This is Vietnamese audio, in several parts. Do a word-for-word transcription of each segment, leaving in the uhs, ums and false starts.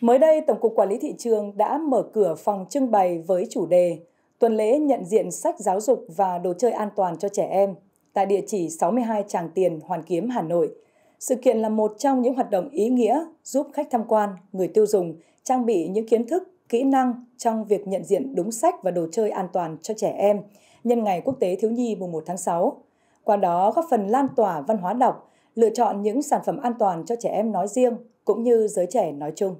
Mới đây, Tổng cục Quản lý Thị trường đã mở cửa phòng trưng bày với chủ đề Tuần lễ nhận diện sách giáo dục và đồ chơi an toàn cho trẻ em tại địa chỉ sáu mươi hai Tràng Tiền, Hoàn Kiếm, Hà Nội. Sự kiện là một trong những hoạt động ý nghĩa giúp khách tham quan, người tiêu dùng trang bị những kiến thức, kỹ năng trong việc nhận diện đúng sách và đồ chơi an toàn cho trẻ em nhân ngày Quốc tế Thiếu nhi mùng một tháng sáu. Qua đó góp phần lan tỏa văn hóa đọc, lựa chọn những sản phẩm an toàn cho trẻ em nói riêng cũng như giới trẻ nói chung.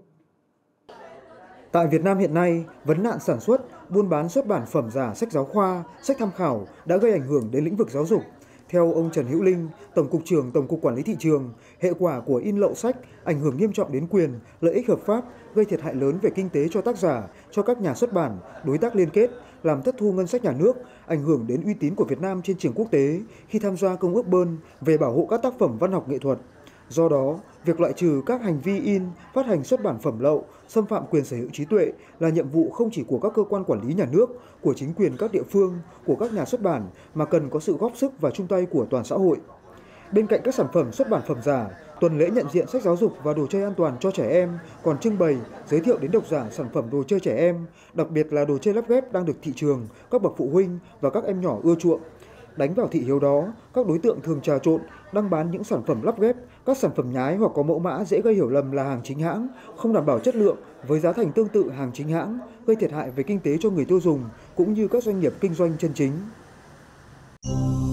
Tại Việt Nam hiện nay, vấn nạn sản xuất, buôn bán xuất bản phẩm giả sách giáo khoa, sách tham khảo đã gây ảnh hưởng đến lĩnh vực giáo dục. Theo ông Trần Hữu Linh, Tổng cục trưởng Tổng cục Quản lý Thị trường, hệ quả của in lậu sách ảnh hưởng nghiêm trọng đến quyền, lợi ích hợp pháp, gây thiệt hại lớn về kinh tế cho tác giả, cho các nhà xuất bản, đối tác liên kết, làm thất thu ngân sách nhà nước, ảnh hưởng đến uy tín của Việt Nam trên trường quốc tế khi tham gia Công ước Bern về bảo hộ các tác phẩm văn học nghệ thuật. Do đó, việc loại trừ các hành vi in, phát hành xuất bản phẩm lậu, xâm phạm quyền sở hữu trí tuệ là nhiệm vụ không chỉ của các cơ quan quản lý nhà nước, của chính quyền các địa phương, của các nhà xuất bản mà cần có sự góp sức và chung tay của toàn xã hội. Bên cạnh các sản phẩm xuất bản phẩm giả, tuần lễ nhận diện sách giáo dục và đồ chơi an toàn cho trẻ em còn trưng bày, giới thiệu đến độc giả sản phẩm đồ chơi trẻ em, đặc biệt là đồ chơi lắp ghép đang được thị trường, các bậc phụ huynh và các em nhỏ ưa chuộng. Đánh vào thị hiếu đó, các đối tượng thường trà trộn, đang bán những sản phẩm lắp ghép, các sản phẩm nhái hoặc có mẫu mã dễ gây hiểu lầm là hàng chính hãng, không đảm bảo chất lượng với giá thành tương tự hàng chính hãng, gây thiệt hại về kinh tế cho người tiêu dùng cũng như các doanh nghiệp kinh doanh chân chính.